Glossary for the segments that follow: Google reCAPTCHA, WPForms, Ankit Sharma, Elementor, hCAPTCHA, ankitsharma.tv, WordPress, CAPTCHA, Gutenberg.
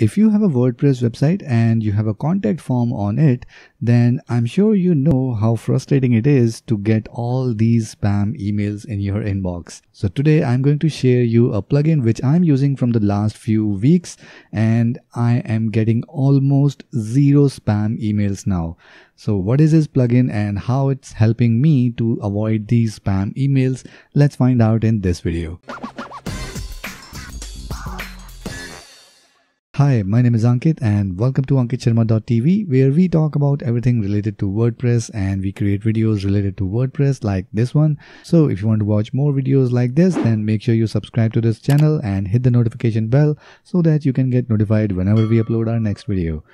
If you have a WordPress website and you have a contact form on it, then I'm sure you know how frustrating it is to get all these spam emails in your inbox. So today I'm going to share you a plugin which I'm using from the last few weeks, and I am getting almost zero spam emails now. So what is this plugin and how it's helping me to avoid these spam emails? Let's find out in this video. Hi, my name is Ankit and welcome to ankitsharma.tv, where we talk about everything related to WordPress and we create videos related to WordPress like this one. So if you want to watch more videos like this, then make sure you subscribe to this channel and hit the notification bell so that you can get notified whenever we upload our next video.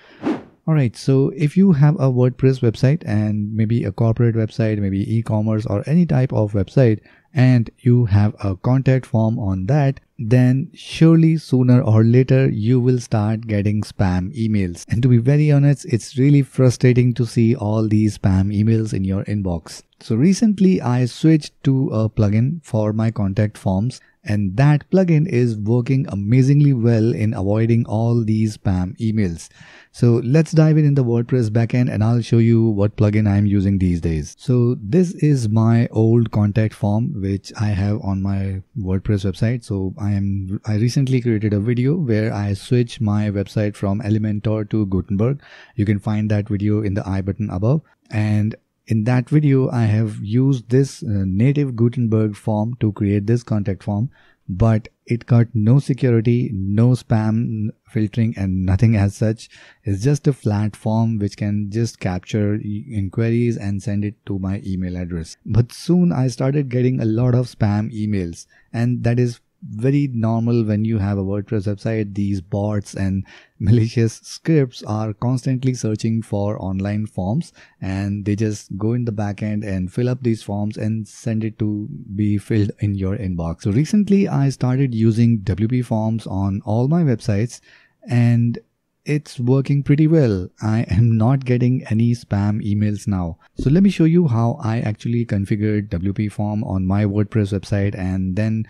Alright, so if you have a WordPress website and maybe a corporate website, maybe e-commerce or any type of website, and you have a contact form on that, then surely sooner or later you will start getting spam emails. And to be very honest, it's really frustrating to see all these spam emails in your inbox. So recently I switched to a plugin for my contact forms, and that plugin is working amazingly well in avoiding all these spam emails. So let's dive in the WordPress backend and I'll show you what plugin I'm using these days. So this is my old contact form which I have on my WordPress website. So I recently created a video where I switched my website from Elementor to Gutenberg. You can find that video in the I button above. And in that video, I have used this native Gutenberg form to create this contact form, but it got no security, no spam filtering and nothing as such. It's just a flat form which can just capture inquiries and send it to my email address. But soon I started getting a lot of spam emails, and that is very normal when you have a WordPress website. These bots and malicious scripts are constantly searching for online forms, and they just go in the backend and fill up these forms and send it to be filled in your inbox. So recently I started using WPForms on all my websites, and it's working pretty well. I am not getting any spam emails now. So let me show you how I actually configured WPForm on my WordPress website and then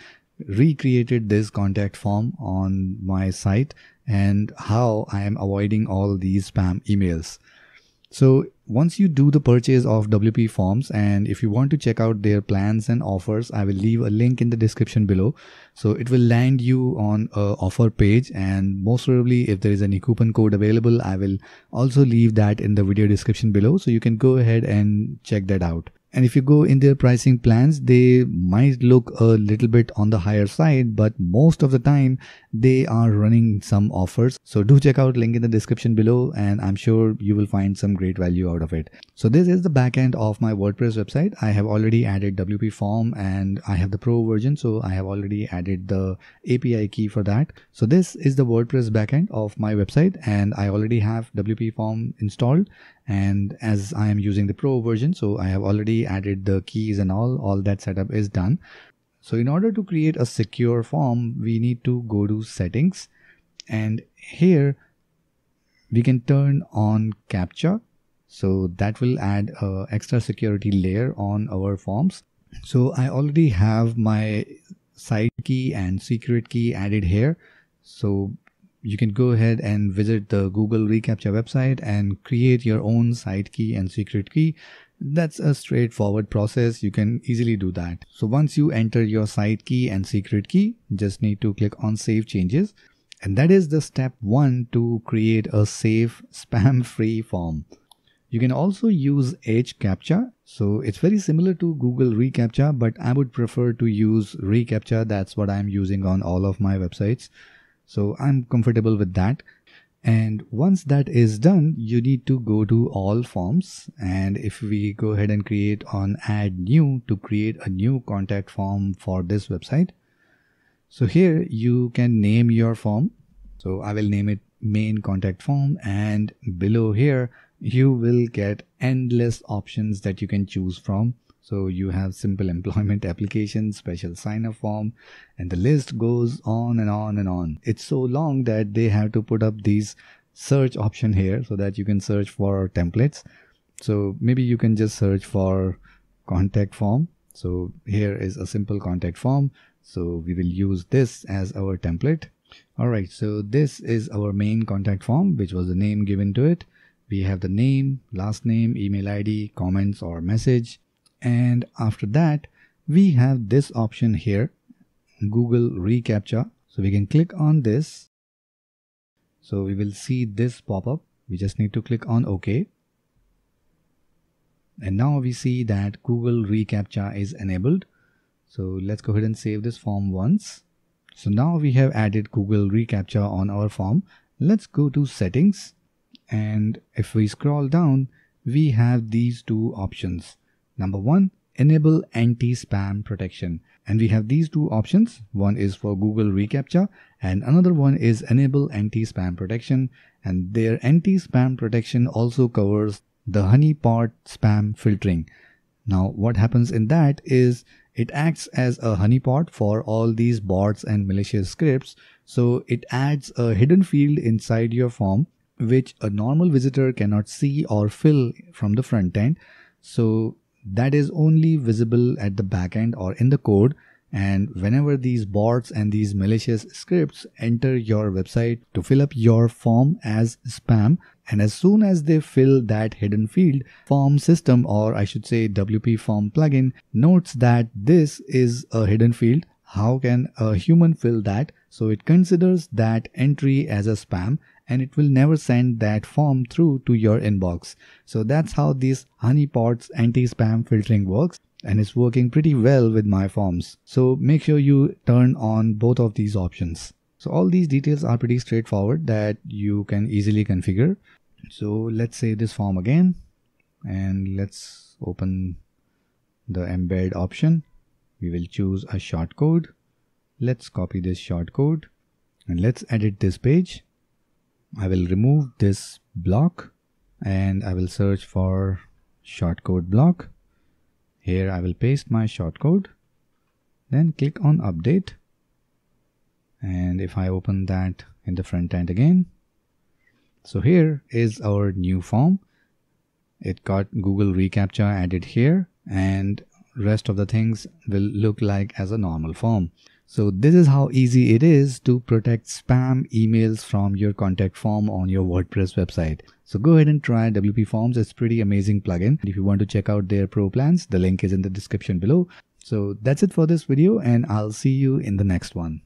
recreated this contact form on my site, and how I am avoiding all these spam emails. So once you do the purchase of WPForms, and if you want to check out their plans and offers, I will leave a link in the description below. So it will land you on a offer page, and most probably if there is any coupon code available, I will also leave that in the video description below. So you can go ahead and check that out. And if you go in their pricing plans, they might look a little bit on the higher side, but most of the time they are running some offers. So do check out link in the description below, and I'm sure you will find some great value out of it. So this is the backend of my WordPress website. I have already added WPForm, and I have the pro version, so I have already added the API key for that. So this is the WordPress backend of my website, and I already have WPForm installed. And as I am using the pro version, so I have already added the keys and all that setup is done. So in order to create a secure form, we need to go to settings, and here we can turn on CAPTCHA. So that will add an extra security layer on our forms. So I already have my site key and secret key added here. So you can go ahead and visit the Google reCAPTCHA website and create your own site key and secret key. That's a straightforward process. You can easily do that. So once you enter your site key and secret key, just need to click on Save Changes. And that is the step one to create a safe, spam-free form. You can also use hCAPTCHA. So it's very similar to Google reCAPTCHA, but I would prefer to use reCAPTCHA. That's what I'm using on all of my websites. So I'm comfortable with that. And once that is done, you need to go to all forms. And if we go ahead and create on add new to create a new contact form for this website. So here you can name your form. So I will name it main contact form, and below here you will get endless options that you can choose from. So you have simple employment application, special sign-up form, and the list goes on and on and on. It's so long that they have to put up these search option here so that you can search for templates. So maybe you can just search for contact form. So here is a simple contact form. So we will use this as our template. Alright, so this is our main contact form, which was the name given to it. We have the name, last name, email ID, comments or message. And after that, we have this option here, Google reCAPTCHA. So we can click on this. So we will see this pop-up. We just need to click on OK. And now we see that Google reCAPTCHA is enabled. So let's go ahead and save this form once. So now we have added Google reCAPTCHA on our form. Let's go to settings. And if we scroll down, we have these two options. Number one, enable anti-spam protection. And we have these two options. One is for Google reCAPTCHA and another one is enable anti-spam protection. And their anti-spam protection also covers the honeypot spam filtering. Now what happens in that is it acts as a honeypot for all these bots and malicious scripts. So it adds a hidden field inside your form which a normal visitor cannot see or fill from the front end. So that is only visible at the back end or in the code. And whenever these bots and these malicious scripts enter your website to fill up your form as spam, and as soon as they fill that hidden field, form system, or I should say WPForm plugin, notes that this is a hidden field. How can a human fill that? So it considers that entry as a spam and it will never send that form through to your inbox. So that's how this honeypot's anti-spam filtering works. And it's working pretty well with my forms. So make sure you turn on both of these options. So all these details are pretty straightforward that you can easily configure. So let's save this form again and let's open the embed option. We will choose a shortcode. Let's copy this shortcode and let's edit this page. I will remove this block and I will search for shortcode block. Here I will paste my shortcode, then click on update. And if I open that in the front end again, so here is our new form. It got Google reCAPTCHA added here and rest of the things will look like as a normal form. So this is how easy it is to protect spam emails from your contact form on your WordPress website. So go ahead and try WPForms. It's a pretty amazing plugin. If you want to check out their pro plans, the link is in the description below. So that's it for this video and I'll see you in the next one.